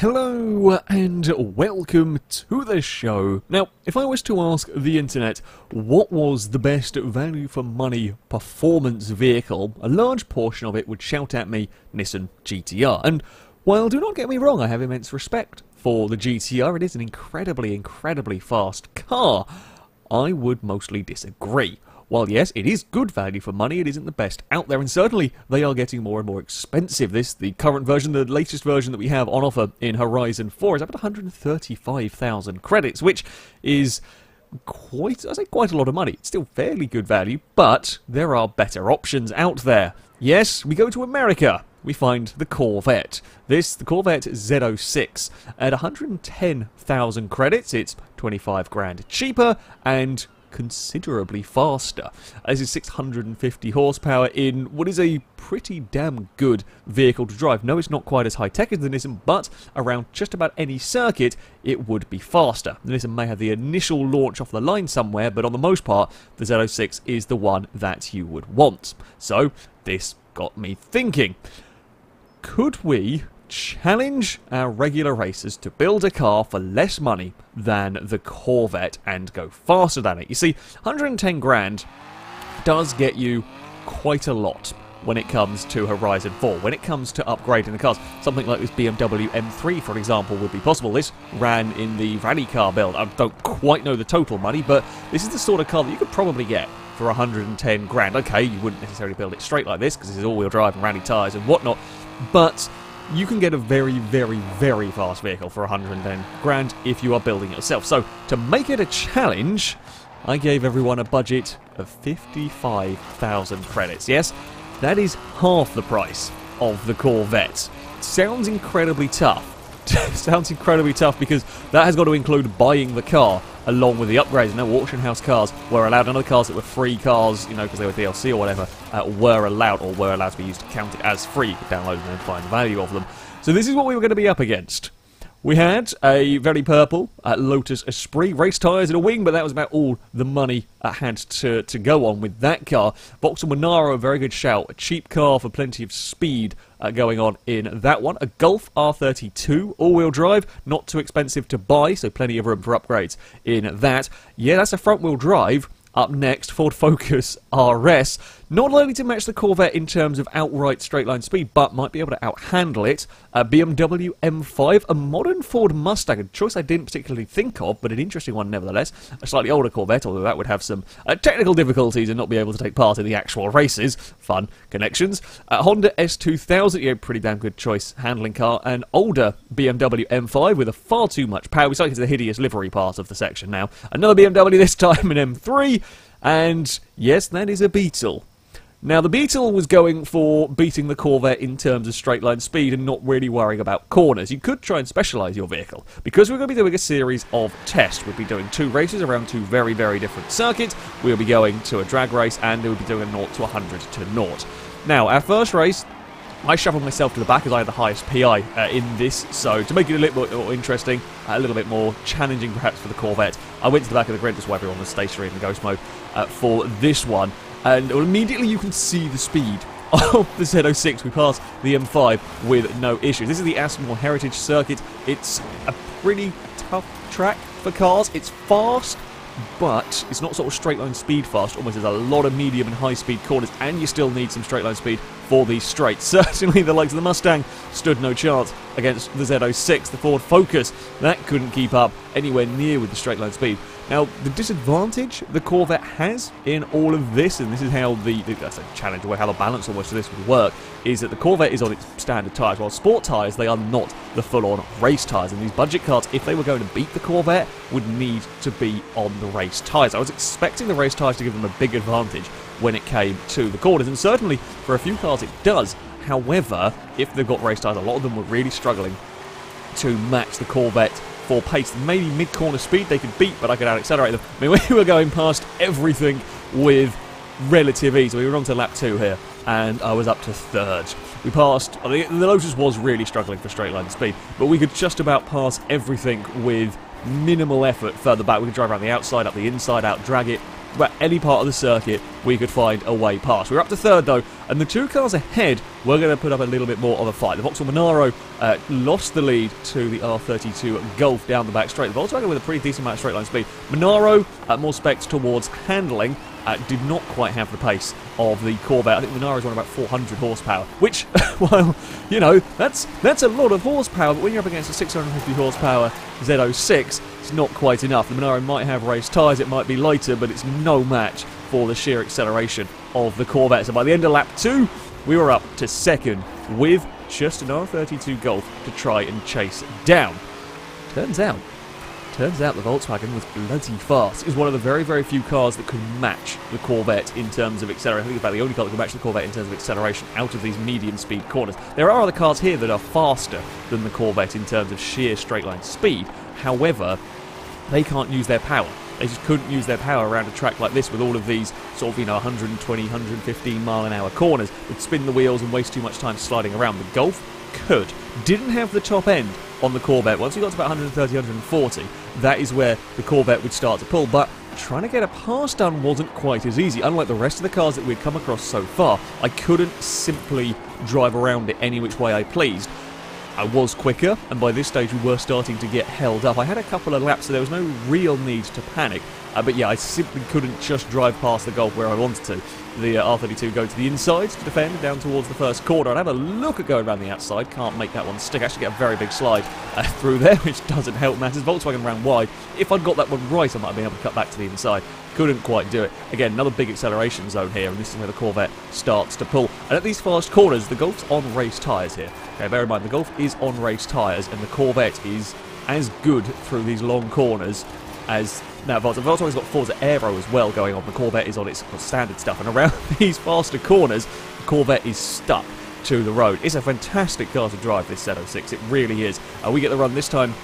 Hello and welcome to the show. Now, if I was to ask the internet what was the best value for money performance vehicle, a large portion of it would shout at me Nissan GTR. And while do not get me wrong, I have immense respect for the GTR, it is an incredibly fast car, I would mostly disagree. While yes, it is good value for money, it isn't the best out there, and certainly they are getting more and more expensive. This, the current version, the latest version that we have on offer in Horizon 4 is up at 135,000 credits, which is quite a lot of money. It's still fairly good value, but there are better options out there. Yes, we go to America. We find the Corvette. This, the Corvette Z06, at 110,000 credits, it's 25 grand cheaper, and considerably faster. This is 650 horsepower in what is a pretty damn good vehicle to drive. No, it's not quite as high-tech as the Nissan, but around just about any circuit, it would be faster. The Nissan may have the initial launch off the line somewhere, but on the most part, the Z06 is the one that you would want. So, this got me thinking. Could we challenge our regular racers to build a car for less money than the Corvette and go faster than it? You see, 110 grand does get you quite a lot when it comes to Horizon 4, when it comes to upgrading the cars. Something like this BMW M3, for example, would be possible. This ran in the rally car build. I don't quite know the total money, but this is the sort of car that you could probably get for 110 grand. Okay, you wouldn't necessarily build it straight like this, because this is all-wheel drive and rally tyres and whatnot, but you can get a very fast vehicle for 110 grand if you are building it yourself. So, to make it a challenge, I gave everyone a budget of 55,000 credits. Yes, that is half the price of the Corvette. Sounds incredibly tough. Sounds incredibly tough because that has got to include buying the car along with the upgrades. No, auction house cars were allowed. None of the cars that were free cars, you know, because they were DLC or whatever, were allowed to be used to count it as free. Download them and find value of them. So this is what we were going to be up against. We had a very purple Lotus Esprit, race tyres and a wing, but that was about all the money I had to go on with that car. Vauxhall Monaro, a very good shout. A cheap car for plenty of speed going on in that one. A Golf R32, all-wheel drive, not too expensive to buy, so plenty of room for upgrades in that. Yeah, that's a front-wheel drive. Up next, Ford Focus RS. Not likely to match the Corvette in terms of outright straight-line speed, but might be able to outhandle it. A BMW M5, a modern Ford Mustang, a choice I didn't particularly think of, but an interesting one nevertheless. A slightly older Corvette, although that would have some technical difficulties and not be able to take part in the actual races. Fun connections. A Honda S2000, yeah, pretty damn good choice handling car. An older BMW M5 with a far too much power. We're starting to the hideous livery part of the section now. Another BMW this time, an M3. And yes, that is a Beetle. Now, the Beetle was going for beating the Corvette in terms of straight-line speed and not really worrying about corners. You could try and specialise your vehicle. Because we're going to be doing a series of tests. We'll be doing two races around two very different circuits. We'll be going to a drag race and we'll be doing a 0 to 100 to 0. Now, our first race, I shuffled myself to the back as I had the highest PI in this, so to make it a little bit more interesting, a little bit more challenging perhaps for the Corvette, I went to the back of the grid, just where everyone was stationary in the ghost mode for this one, and immediately you can see the speed of the Z06. We passed the M5 with no issues. This is the Aston Heritage Circuit. It's a pretty tough track for cars. It's fast, but it's not sort of straight line speed fast. Almost there's a lot of medium and high speed corners, and you still need some straight line speed for these straights. Certainly the likes of the Mustang stood no chance against the Z06, the Ford Focus. That couldn't keep up anywhere near with the straight line speed. Now, the disadvantage the Corvette has in all of this, and this is how that's a challenge, or how the balance almost of this would work, is that the Corvette is on its standard tyres, while sport tyres, they are not the full-on race tyres. And these budget cars, if they were going to beat the Corvette, would need to be on the race tyres. I was expecting the race tyres to give them a big advantage when it came to the corners, and certainly for a few cars it does. However, if they've got race tyres, a lot of them were really struggling to match the Corvette for pace. Maybe mid-corner speed they could beat, but I could out-accelerate them. I mean, we were going past everything with relative ease. We were on to lap 2 here, and I was up to 3rd. We passed, I mean, the Lotus was really struggling for straight-line speed, but we could just about pass everything with minimal effort further back. We could drive around the outside, up the inside, out-drag it, any part of the circuit we could find a way past. We're up to third though, and the two cars ahead were going to put up a little bit more of a fight. The Vauxhall Monaro lost the lead to the R32 Golf down the back straight. The Volkswagen with a pretty decent amount of straight line speed. Monaro more specs towards handling, did not quite have the pace of the Corvette. I think the Monaro's on about 400 horsepower, which, well, you know, that's a lot of horsepower, but when you're up against a 650 horsepower Z06, it's not quite enough. The Monaro might have race tyres, it might be lighter, but it's no match for the sheer acceleration of the Corvette. So by the end of lap 2, we were up to second with just an R32 Golf to try and chase down. Turns out the Volkswagen was bloody fast. It was one of the very, very few cars that could match the Corvette in terms of acceleration. I think it's about the only car that could match the Corvette in terms of acceleration out of these medium-speed corners. There are other cars here that are faster than the Corvette in terms of sheer straight-line speed. However, they can't use their power. They just couldn't use their power around a track like this with all of these sort of, you know, 120, 115 mile an hour corners. It'd spin the wheels and waste too much time sliding around. The Golf could. Didn't have the top end on the Corvette. Once we got to about 130, 140, that is where the Corvette would start to pull, but trying to get a pass done wasn't quite as easy. Unlike the rest of the cars that we'd come across so far, I couldn't simply drive around it any which way I pleased. I was quicker, and by this stage we were starting to get held up. I had a couple of laps, so there was no real need to panic, but yeah, I simply couldn't just drive past the Golf where I wanted to. The R32 go to the inside to defend, down towards the first corner. I'd have a look at going around the outside, can't make that one stick. I actually get a very big slide through there, which doesn't help matters. Volkswagen ran wide. If I'd got that one right, I might have been able to cut back to the inside. Couldn't quite do it. Again, another big acceleration zone here, and this is where the Corvette starts to pull. And at these fast corners, the Golf's on race tyres here. Okay, bear in mind, the Golf is on race tyres, and the Corvette is as good through these long corners as... Now, Volkswagen's got Forza Aero as well going on. The Corvette is on its standard stuff, and around these faster corners, the Corvette is stuck to the road. It's a fantastic car to drive, this Z06. It really is. We get the run this time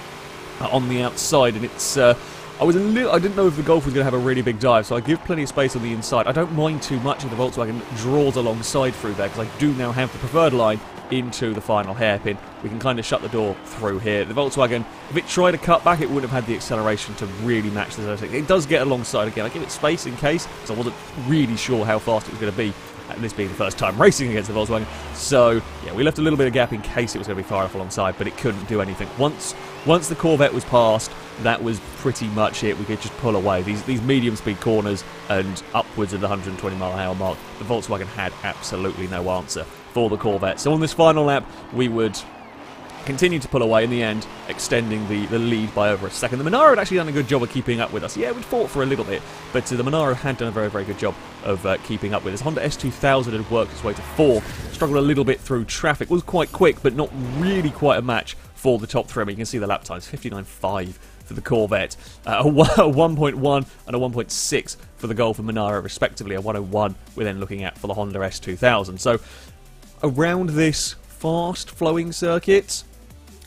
on the outside, and it's... I didn't know if the Golf was going to have a really big dive, so I give plenty of space on the inside. I don't mind too much if the Volkswagen draws alongside through there, because I do now have the preferred line into the final hairpin. We can kind of shut the door through here. The Volkswagen, if it tried to cut back, it wouldn't have had the acceleration to really match the Z06. It does get alongside again. I give it space in case, because I wasn't really sure how fast it was going to be, and this being the first time racing against the Volkswagen. So, yeah, we left a little bit of gap in case it was going to be far enough alongside, but it couldn't do anything. Once the Corvette was passed, that was pretty much it. We could just pull away. These medium-speed corners and upwards of the 120-mile-an-hour mark, the Volkswagen had absolutely no answer for the Corvette. So on this final lap, we would continue to pull away in the end, extending the lead by over a second. The Monaro had actually done a good job of keeping up with us. Yeah, we'd fought for a little bit, but the Monaro had done a very, very good job of keeping up with us. Honda S2000 had worked its way to 4th, struggled a little bit through traffic, was quite quick, but not really quite a match for the top 3. I mean, you can see the lap times, 59.5 for the Corvette, a 1.1 and a 1.6 for the Golf and Monaro respectively, a 101 we're then looking at for the Honda S2000. So around this fast flowing circuit,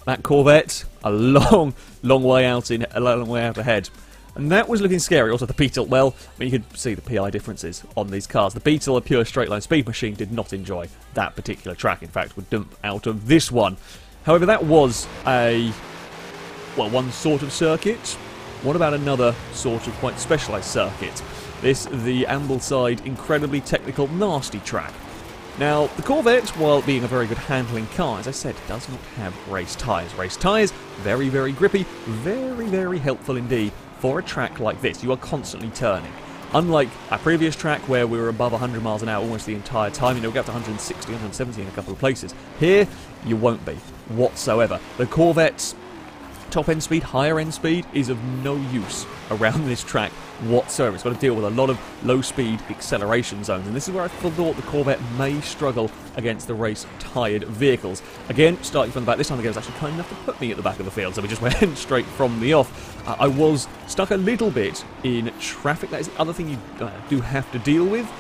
that Corvette a long way out ahead, and that was looking scary. Also the Beetle, well, I mean, you could see the PI differences on these cars. The Beetle, a pure straight line speed machine, did not enjoy that particular track. In fact, would dump out of this one. However, that was a, well, one sort of circuit. What about another sort of quite specialised circuit? This, the Ambleside, incredibly technical, nasty track. Now, the Corvette, while being a very good handling car, as I said, does not have race tyres. Race tyres, very, very grippy, very, very helpful indeed for a track like this. You are constantly turning. Unlike our previous track where we were above 100 miles an hour almost the entire time, you know, we got up to 160, 170 in a couple of places. Here, you won't be whatsoever. The Corvette's top end speed, higher end speed is of no use around this track whatsoever. It's got to deal with a lot of low speed acceleration zones, and this is where I thought the Corvette may struggle against the race tired vehicles. Again, starting from the back, this time the game was actually kind enough to put me at the back of the field, so we just went straight from the off. I was stuck a little bit in traffic. That is the other thing you do have to deal with.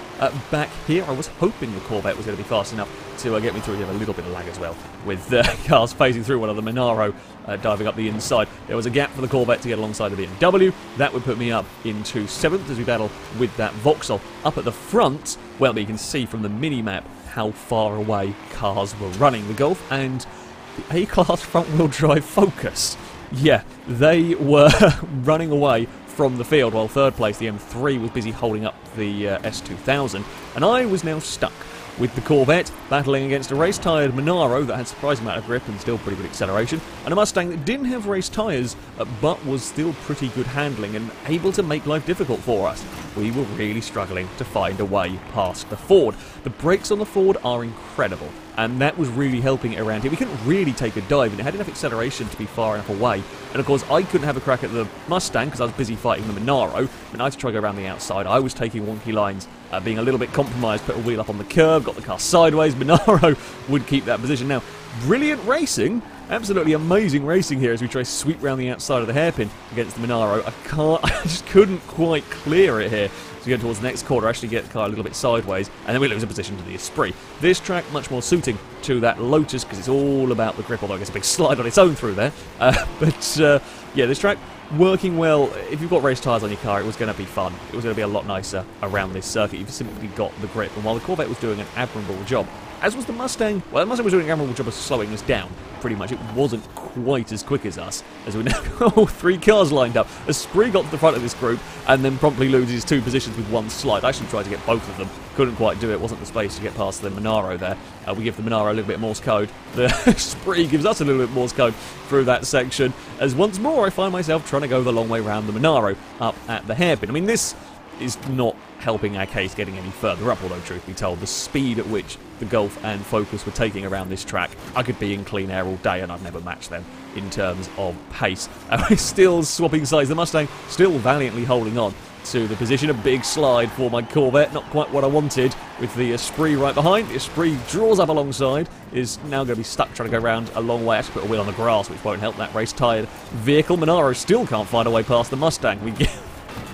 Back here, I was hoping the Corvette was going to be fast enough to get me through. You have a little bit of lag as well, with cars phasing through one of the Monaro diving up the inside. There was a gap for the Corvette to get alongside the BMW. That would put me up into 7th as we battle with that Vauxhall. Up at the front, well, you can see from the mini-map how far away cars were running. The Golf and the A-Class front-wheel drive Focus. Yeah, they were running away from the field, while third place, the M3, was busy holding up the S2000, and I was now stuck with the Corvette battling against a race-tired Monaro that had a surprising amount of grip and still pretty good acceleration, and a Mustang that didn't have race tyres but was still pretty good handling and able to make life difficult for us. We were really struggling to find a way past the Ford. The brakes on the Ford are incredible, and that was really helping it around here. We couldn't really take a dive, and it had enough acceleration to be far enough away. And of course, I couldn't have a crack at the Mustang because I was busy fighting the Monaro, and I had to try to go around the outside. I was taking wonky lines, being a little bit compromised, put a wheel up on the curb, got the car sideways. Monaro would keep that position. Now, brilliant racing, absolutely amazing racing here as we try to sweep round the outside of the hairpin against the Monaro. I just couldn't quite clear it here. So we go towards the next corner, actually get the car a little bit sideways, and then we lose a position to the Esprit. This track much more suiting to that Lotus because it's all about the grip, although it gets a big slide on its own through there. Yeah, this track working well. If you've got race tyres on your car, it was going to be fun. It was going to be a lot nicer around this circuit. You've simply got the grip, and while the Corvette was doing an admirable job, as was the Mustang, well, the Mustang was doing an admirable job of slowing us down, pretty much. It wasn't quite as quick as us, as we now got all three cars lined up. Esprit got to the front of this group, and then promptly loses two positions with one slide. I actually tried to get both of them, couldn't quite do it, wasn't the space to get past the Monaro there. We give the Monaro a little bit of Morse code, the Esprit gives us a little bit of Morse code through that section, as once more I find myself trying to go the long way round the Monaro up at the hairpin. I mean, this is not helping our case getting any further up, although truth be told, the speed at which the Golf and Focus were taking around this track, I could be in clean air all day and I'd never match them in terms of pace. And we're still swapping sides. The Mustang still valiantly holding on to the position. A big slide for my Corvette, not quite what I wanted, with the Esprit right behind. The Esprit draws up alongside, is now going to be stuck trying to go around a long way. I have to put a wheel on the grass, which won't help that race-tired vehicle. Monaro still can't find a way past the Mustang. We get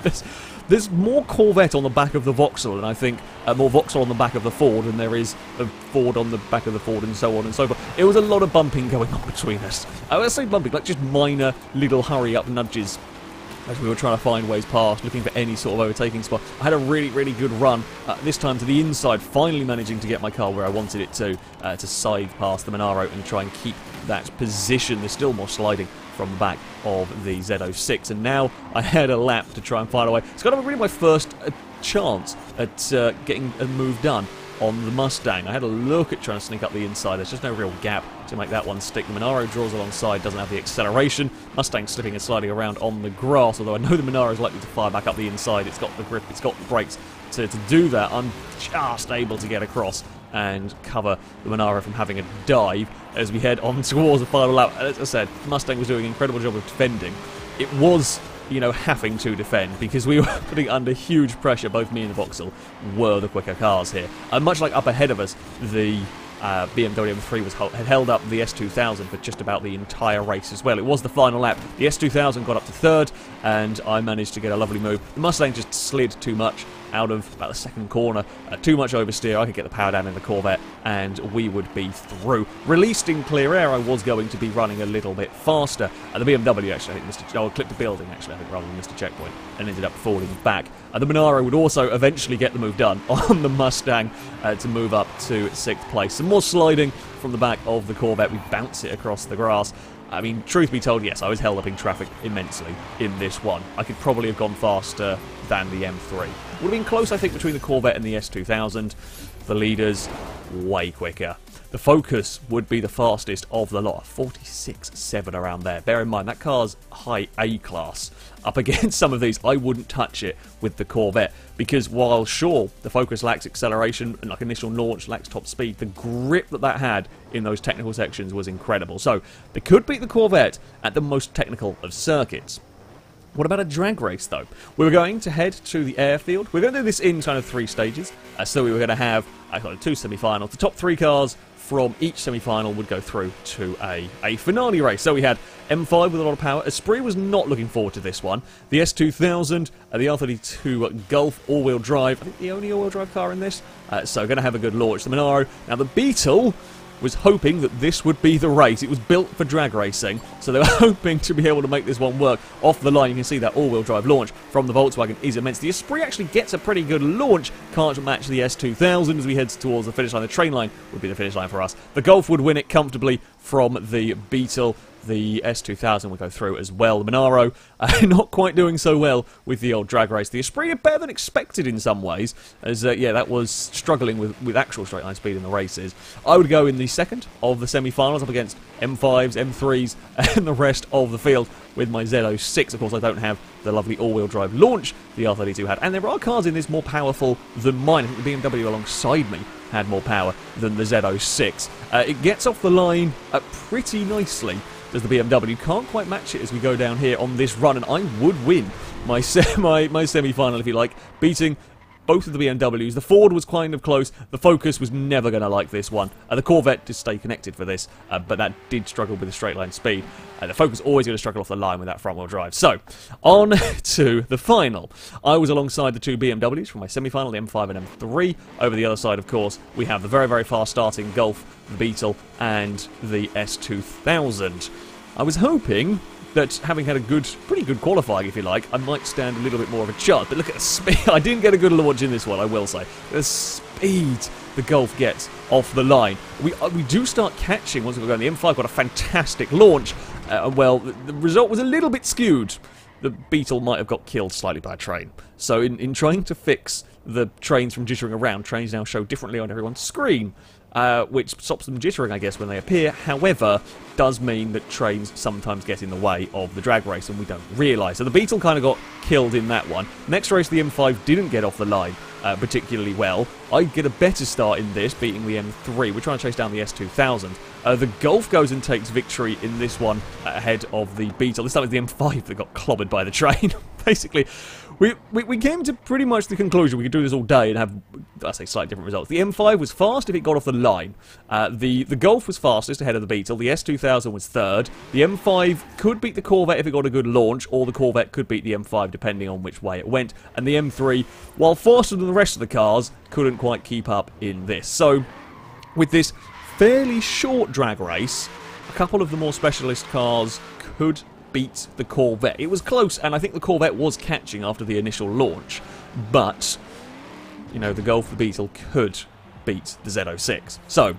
this. There's more Corvette on the back of the Vauxhall, and I think more Vauxhall on the back of the Ford than there is a Ford on the back of the Ford, and so on and so forth. It was a lot of bumping going on between us. I say bumping, like just minor little hurry-up nudges as we were trying to find ways past, looking for any sort of overtaking spot. I had a really, really good run, this time to the inside, finally managing to get my car where I wanted it to side past the Monaro and try and keep that position. There's still more sliding from the back of the Z06, and now I had a lap to try and find a way. It's kind of really my first chance at getting a move done on the Mustang. I had a look at trying to sneak up the inside. There's just no real gap to make that one stick. The Monaro draws alongside, doesn't have the acceleration. Mustang slipping and sliding around on the grass, although I know the Monaro is likely to fire back up the inside. It's got the grip, it's got the brakes to do that. I'm just able to get across and cover the Monaro from having a dive as we head on towards the final lap. As I said, Mustang was doing an incredible job of defending. It was, you know, having to defend because we were putting under huge pressure. Both me and the Vauxhall were the quicker cars here. And much like up ahead of us, the BMW M3 had held up the S2000 for just about the entire race as well. It was the final lap. The S2000 got up to third, and I managed to get a lovely move. The Mustang just slid too much out of about the second corner. Too much oversteer. I could get the power down in the Corvette, and we would be through. Released in clear air, I was going to be running a little bit faster. The BMW, actually, I think clipped the building, actually, I think, rather than missed a checkpoint, and ended up falling back. The Monaro would also eventually get the move done on the Mustang to move up to sixth place. Some more sliding from the back of the Corvette. We bounce it across the grass. I mean, truth be told, yes, I was held up in traffic immensely in this one. I could probably have gone faster than the M3. Would have been close, I think, between the Corvette and the S2000. The leaders, way quicker. The Focus would be the fastest of the lot, 46.7 around there. Bear in mind, that car's high A class. Up against some of these, I wouldn't touch it with the Corvette, because while, sure, the Focus lacks acceleration and, like, initial launch, lacks top speed, the grip that had in those technical sections was incredible. So, they could beat the Corvette at the most technical of circuits. What about a drag race, though? We were going to head to the airfield. We were going to do this in kind of three stages. So we were going to have two semi-finals. The top three cars from each semi-final would go through to a finale race. So we had M5 with a lot of power. Esprit was not looking forward to this one. The S2000, the R32 Golf all-wheel drive. I think the only all-wheel drive car in this. So going to have a good launch. The Monaro. Now the Beetle was hoping that this would be the race. It was built for drag racing, so they were hoping to be able to make this one work. Off the line, you can see that all-wheel drive launch from the Volkswagen is immense. The Esprit actually gets a pretty good launch. Can't match the S2000 as we head towards the finish line. The train line would be the finish line for us. The Golf would win it comfortably from the Beetle. the S2000 will go through as well. The Monaro not quite doing so well with the old drag race. The Esprit are better than expected in some ways, as yeah, that was struggling with actual straight line speed in the races. I would go in the second of the semi-finals up against M5s, M3s and the rest of the field with my Z06. Of course, I don't have the lovely all-wheel drive launch the R32 had, and there are cars in this more powerful than mine. I think the BMW alongside me had more power than the Z06. It gets off the line pretty nicely, does the BMW. Can't quite match it as we go down here on this run, and I would win my semi-final, if you like, beating both of the BMWs. The Ford was kind of close. The Focus was never going to like this one. The Corvette did stay connected for this, but that did struggle with the straight line speed. The Focus always going to struggle off the line with that front wheel drive. So, on to the final. I was alongside the two BMWs from my semi-final, the M5 and M3. Over the other side, of course, we have the very, very fast starting Golf, the Beetle, and the S2000. I was hoping that having had a good, pretty good qualifying, if you like, I might stand a little bit more of a chance. But look at the speed. I didn't get a good launch in this one, I will say. The speed the Golf gets off the line. We do start catching once we go down. The M5 got a fantastic launch. Well, the result was a little bit skewed. The Beetle might have got killed slightly by a train. So in trying to fix the trains from jittering around, trains now show differently on everyone's screen, which stops them jittering, I guess, when they appear. However, does mean that trains sometimes get in the way of the drag race, and we don't realise. So the Beetle kind of got killed in that one. Next race, the M5 didn't get off the line particularly well. I get a better start in this, beating the M3. We're trying to chase down the S2000. The Golf goes and takes victory in this one ahead of the Beetle. This time it's the M5 that got clobbered by the train. Basically, we came to pretty much the conclusion we could do this all day and have, I say, slightly different results. The M5 was fast if it got off the line. The Golf was fastest ahead of the Beetle. The S2000 was third. The M5 could beat the Corvette if it got a good launch, or the Corvette could beat the M5 depending on which way it went. And the M3, while faster than the rest of the cars, couldn't quite keep up in this. So, with this fairly short drag race, a couple of the more specialist cars could beat the Corvette. It was close, and I think the Corvette was catching after the initial launch, but, you know, the Golf, the Beetle could beat the Z06. So,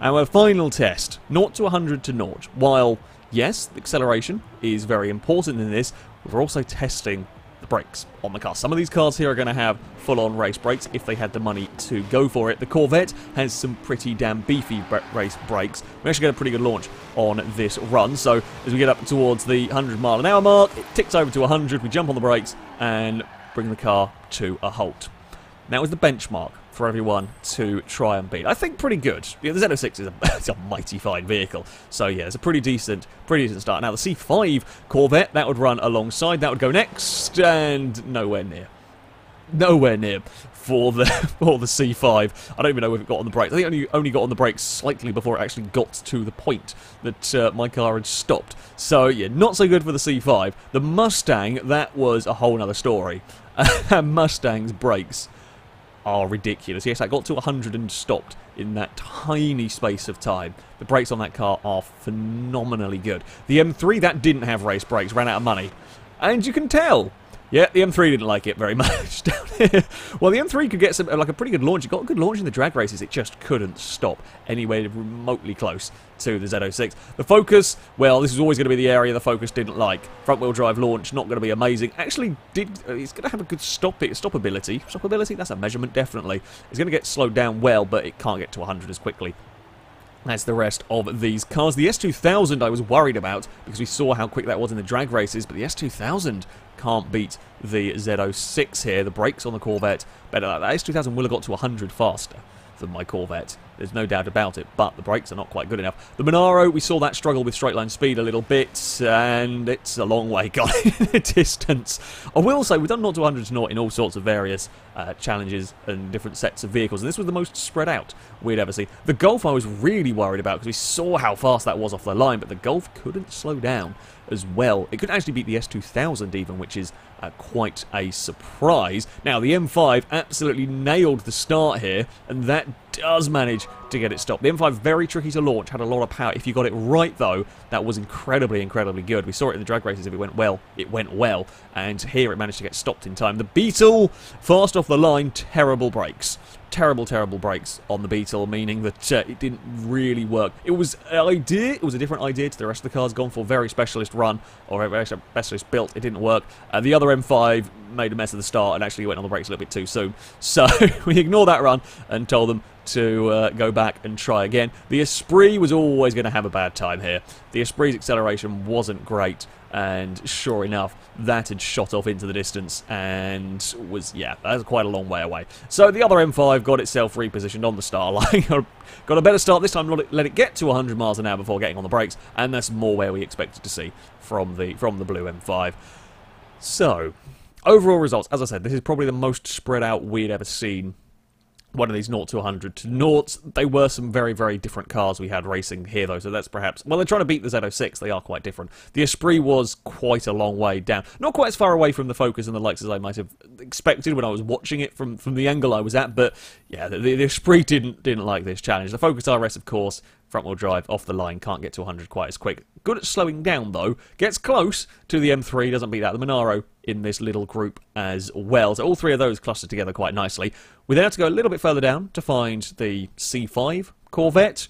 our final test, 0 to 100 to 0. While, yes, the acceleration is very important in this, we're also testing the brakes on the car. Some of these cars here are going to have full-on race brakes if they had the money to go for it. The Corvette has some pretty damn beefy race brakes. We actually got a pretty good launch on this run, so as we get up towards the 100-mile-an-hour mark, it ticks over to 100, we jump on the brakes and bring the car to a halt. That was the benchmark for everyone to try and beat. I think pretty good. Yeah, the Z06 is a mighty fine vehicle. So yeah, it's a pretty decent start. Now the C5 Corvette, that would run alongside, that would go next, and nowhere near. Nowhere near for the C5. I don't even know if it got on the brakes. I think it only got on the brakes slightly before it actually got to the point that my car had stopped. So yeah, not so good for the C5. The Mustang, that was a whole nother story. Mustang's brakes are ridiculous. Yes, I got to 100 and stopped in that tiny space of time. The brakes on that car are phenomenally good. The M3, that didn't have race brakes, ran out of money. And you can tell. Yeah, the M3 didn't like it very much down here. Well, the M3 could get some, like, a pretty good launch. It got a good launch in the drag races. It just couldn't stop anywhere remotely close to the Z06. The Focus, well, this is always going to be the area the Focus didn't like. Front-wheel drive launch, not going to be amazing. Actually, it's going to have a good stoppability. Stoppability? That's a measurement, definitely. It's going to get slowed down well, but it can't get to 100 as quickly as the rest of these cars. The S2000 I was worried about because we saw how quick that was in the drag races, but the S2000 can't beat the Z06 here. The brakes on the Corvette, better than that. The S2000 will have got to 100 faster than my Corvette. There's no doubt about it, but the brakes are not quite good enough. The Monaro, we saw that struggle with straight line speed a little bit, and it's a long way gone in the distance. I will say, we've done 0 to 100 to 0 in all sorts of various challenges and different sets of vehicles, and this was the most spread out we'd ever seen. The Golf I was really worried about because we saw how fast that was off the line, but the Golf couldn't slow down as well. It could actually beat the S2000 even, which is quite a surprise. Now, the M5 absolutely nailed the start here, and that does manage to get it stopped. The M5, very tricky to launch, had a lot of power. If you got it right, though, that was incredibly, incredibly good. We saw it in the drag races. If it went well, it went well. And here it managed to get stopped in time. The Beetle, fast off the line, terrible brakes. terrible, terrible brakes on the Beetle, meaning that it didn't really work. It was an idea, it was a different idea to the rest of the cars, gone for very specialist run, or very specialist built. It didn't work. The other M5 made a mess at the start and actually went on the brakes a little bit too soon. So we ignored that run and told them to go back and try again. The Esprit was always going to have a bad time here. The Esprit's acceleration wasn't great, and sure enough, that had shot off into the distance and was, yeah, that was quite a long way away. So the other M5 got itself repositioned on the star line. Got a better start this time, let it get to 100 miles an hour before getting on the brakes, and that's more where we expected to see from the blue M5. So, overall results, as I said, this is probably the most spread out we'd ever seen. One of these 0 to 100 to 0. They were some very, very different cars we had racing here, though, so that's perhaps... Well, they're trying to beat the Z06. They are quite different. The Esprit was quite a long way down. Not quite as far away from the Focus and the likes as I might have expected when I was watching it from the angle I was at, but, yeah, the Esprit didn't like this challenge. The Focus RS, of course, front-wheel drive, off the line, can't get to 100 quite as quick. Good at slowing down, though. Gets close to the M3, doesn't beat that. The Monaro in this little group as well. So all three of those clustered together quite nicely. We then have to go a little bit further down to find the C5 Corvette.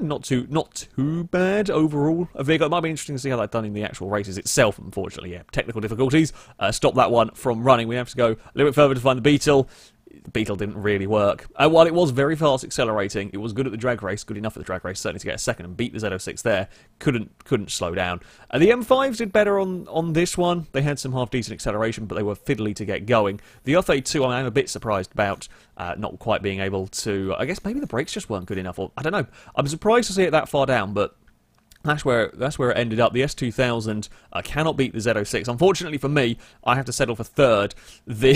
Not too bad overall. A vehicle. It might be interesting to see how that's done in the actual races itself, unfortunately. Yeah, technical difficulties stop that one from running. We have to go a little bit further to find the Beetle. The Beetle didn't really work. While it was very fast accelerating, it was good at the drag race, good enough at the drag race, certainly to get a second and beat the Z06 there. Couldn't slow down. The M5s did better on this one. They had some half-decent acceleration, but they were fiddly to get going. The F82 I am a bit surprised about not quite being able to... I guess maybe the brakes just weren't good enough, or I don't know. I'm surprised to see it that far down, but... That's where it ended up. The S2000 cannot beat the Z06. Unfortunately for me, I have to settle for third. The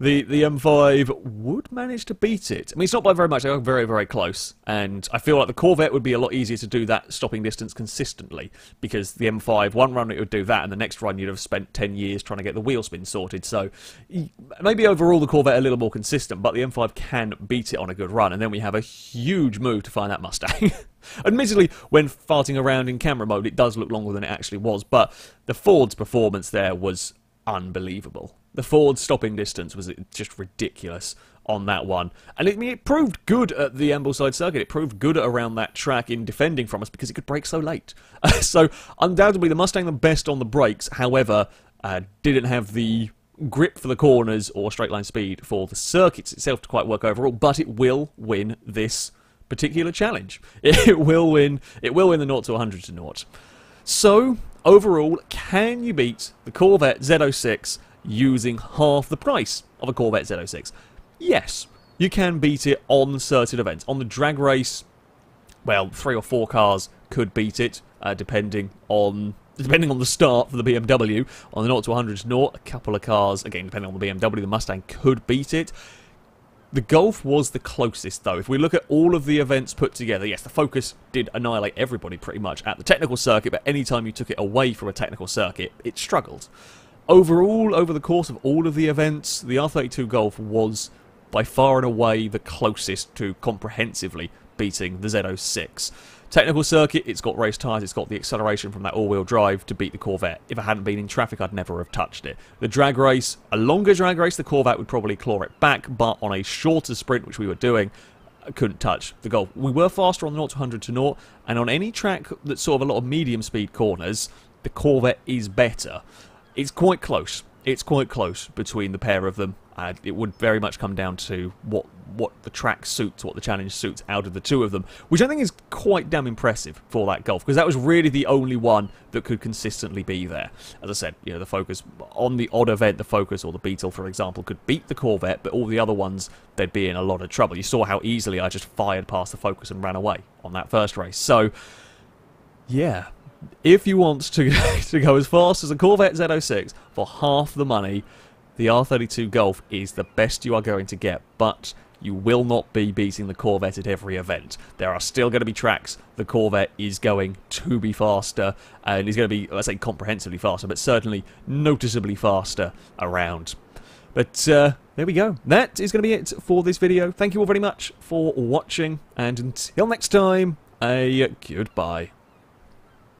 M5 would manage to beat it. I mean, it's not by very much. They are very, very close. And I feel like the Corvette would be a lot easier to do that stopping distance consistently, because the M5, one run it would do that, and the next run you'd have spent 10 years trying to get the wheel spin sorted. So maybe overall the Corvette a little more consistent, but the M5 can beat it on a good run. And then we have a huge move to find that Mustang. Admittedly, when farting around in camera mode, it does look longer than it actually was, but the Ford's performance there was unbelievable. The Ford stopping distance was just ridiculous on that one. And it proved good at the Ambleside circuit. It proved good around that track in defending from us because it could brake so late. So, undoubtedly, the Mustang the best on the brakes, however, didn't have the grip for the corners or straight line speed for the circuits itself to quite work overall, but it will win this particular challenge. It will win the 0 to 100 to 0. So, overall, can you beat the Corvette Z06 using half the price of a Corvette Z06? Yes, you can beat it on certain events. On the drag race, well, 3 or 4 cars could beat it, depending on the start for the BMW. On the 0 to 100 to 0, a couple of cars, again, depending on the BMW, the Mustang could beat it. The Golf was the closest, though. If we look at all of the events put together, yes, the Focus did annihilate everybody pretty much at the technical circuit, but any time you took it away from a technical circuit, it struggled. Overall, over the course of all of the events, the R32 Golf was by far and away the closest to comprehensively beating the Z06. Technical circuit, it's got race tyres, it's got the acceleration from that all-wheel drive to beat the Corvette. If I hadn't been in traffic, I'd never have touched it. The drag race, a longer drag race, the Corvette would probably claw it back, but on a shorter sprint, which we were doing, I couldn't touch the Golf. We were faster on the 0 to 100 to 0, and on any track that's sort of a lot of medium-speed corners, the Corvette is better. It's quite close. It's quite close between the pair of them. It would very much come down to what the track suits, what the challenge suits out of the two of them, which I think is quite damn impressive for that Golf, because that was really the only one that could consistently be there. As I said, you know, the Focus, on the odd event, the Focus or the Beetle, for example, could beat the Corvette, but all the other ones, they'd be in a lot of trouble. You saw how easily I just fired past the Focus and ran away on that first race. So, yeah, if you want to go as fast as a Corvette Z06 for half the money, the R32 Golf is the best you are going to get, but you will not be beating the Corvette at every event. There are still going to be tracks the Corvette is going to be faster, and is going to be, let's say, comprehensively faster, but certainly noticeably faster around. But there we go. That is going to be it for this video. Thank you all very much for watching, and until next time, goodbye.